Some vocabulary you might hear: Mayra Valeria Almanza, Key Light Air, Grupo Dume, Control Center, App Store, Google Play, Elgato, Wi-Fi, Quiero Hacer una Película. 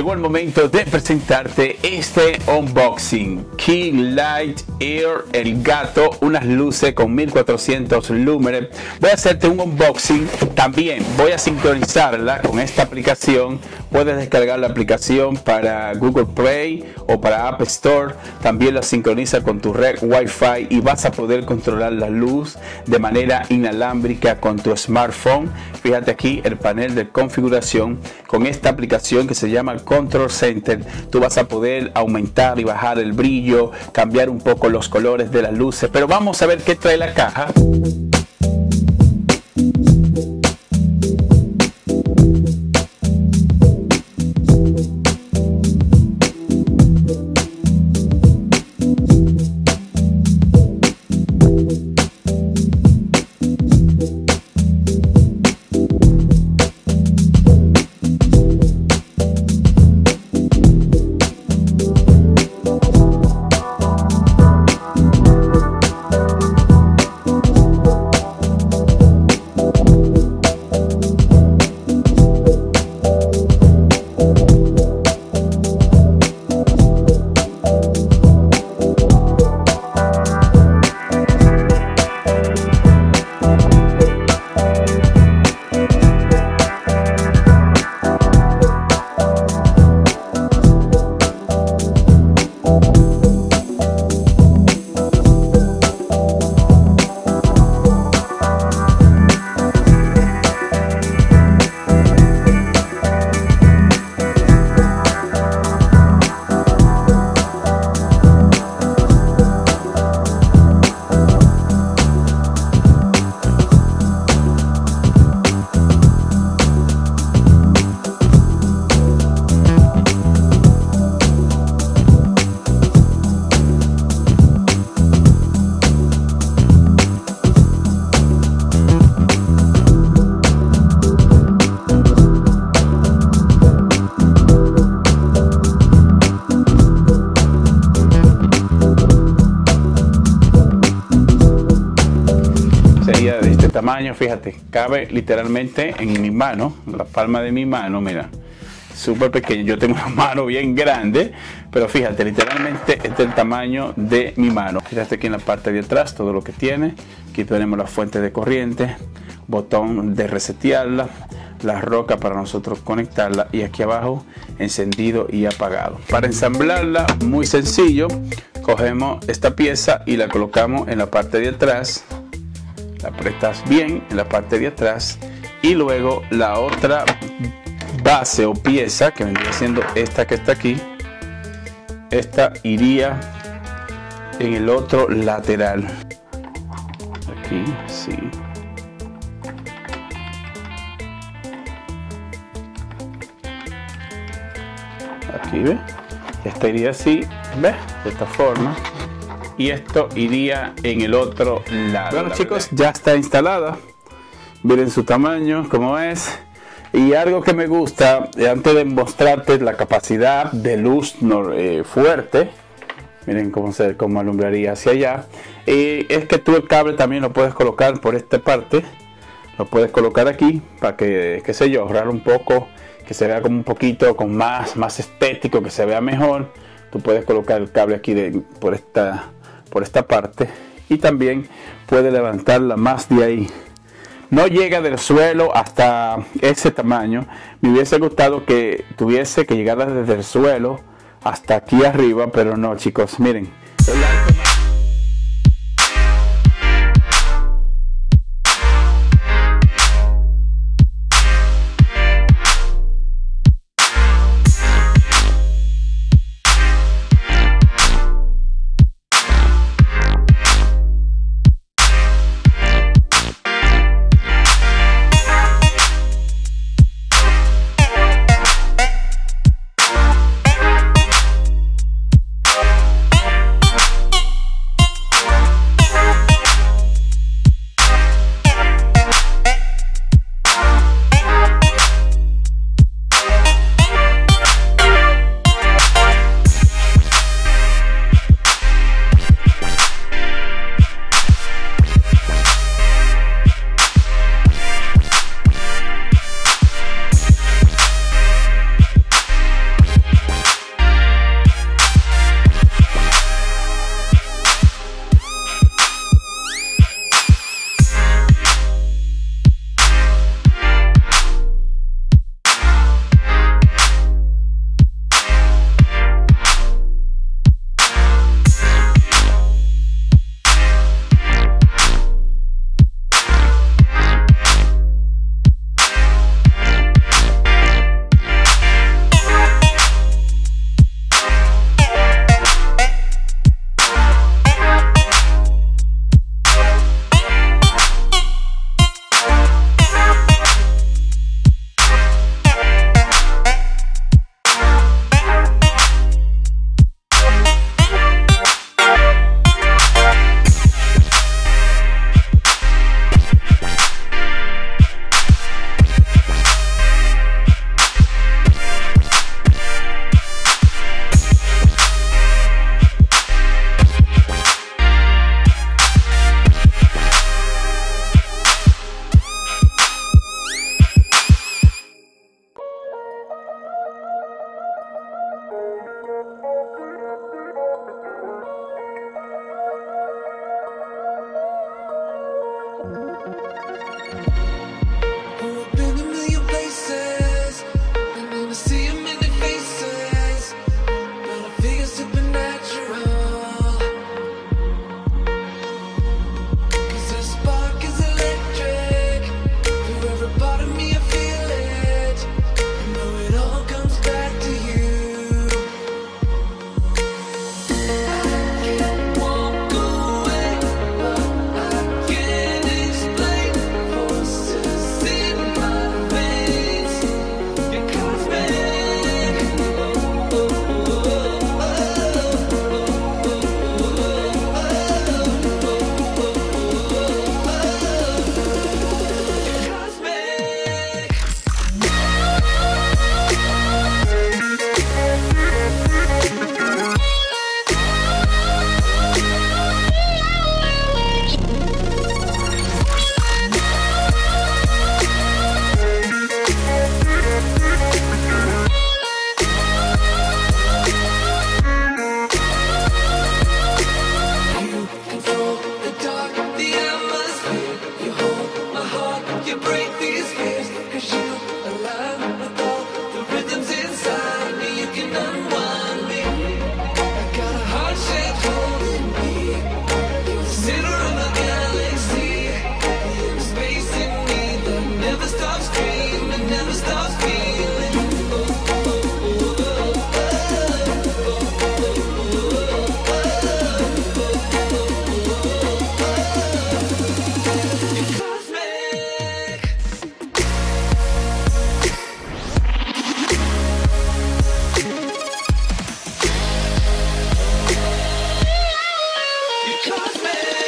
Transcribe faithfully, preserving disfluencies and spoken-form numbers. llegó el momento de presentarte este unboxing. Key Light Air Elgato, unas luces con mil cuatrocientos lúmenes. Voy a hacerte un unboxing, también voy a sincronizarla con esta aplicación. Puedes descargar la aplicación para Google Play o para App Store. También la sincroniza con tu red Wi-Fi y vas a poder controlar la luz de manera inalámbrica con tu smartphone. Fíjate aquí el panel de configuración. Con esta aplicación que se llama Control Center, tú vas a poder aumentar y bajar el brillo, cambiar un poco los colores de las luces. Pero vamos a ver qué trae la caja. De este tamaño, fíjate, cabe literalmente en mi mano, la palma de mi mano, mira, súper pequeño. Yo tengo una mano bien grande, pero fíjate, literalmente este es el tamaño de mi mano. Fíjate aquí en la parte de atrás todo lo que tiene. Aquí tenemos la fuente de corriente, botón de resetearla, la roca para nosotros conectarla, y aquí abajo encendido y apagado. Para ensamblarla, muy sencillo, cogemos esta pieza y la colocamos en la parte de atrás. La apretas bien en la parte de atrás y luego la otra base o pieza, que vendría siendo esta que está aquí, esta iría en el otro lateral. Aquí, sí. Aquí, ¿ves? Esta iría así, ¿ves? De esta forma. Y esto iría en el otro lado. Bueno, la chicos, verdad. Ya está instalada. Miren su tamaño, como es. Y algo que me gusta, antes de mostrarte la capacidad de luz eh, fuerte, miren cómo, se, cómo alumbraría hacia allá, eh, es que tú el cable también lo puedes colocar por esta parte. Lo puedes colocar aquí para que, qué sé yo, ahorrar un poco, que se vea como un poquito con más, más estético, que se vea mejor. Tú puedes colocar el cable aquí de, por esta... por esta parte, y también puede levantarla más de ahí. No llega del suelo hasta ese tamaño. Me hubiese gustado que tuviese que llegar desde el suelo hasta aquí arriba, pero no, chicos, miren. Cosmic.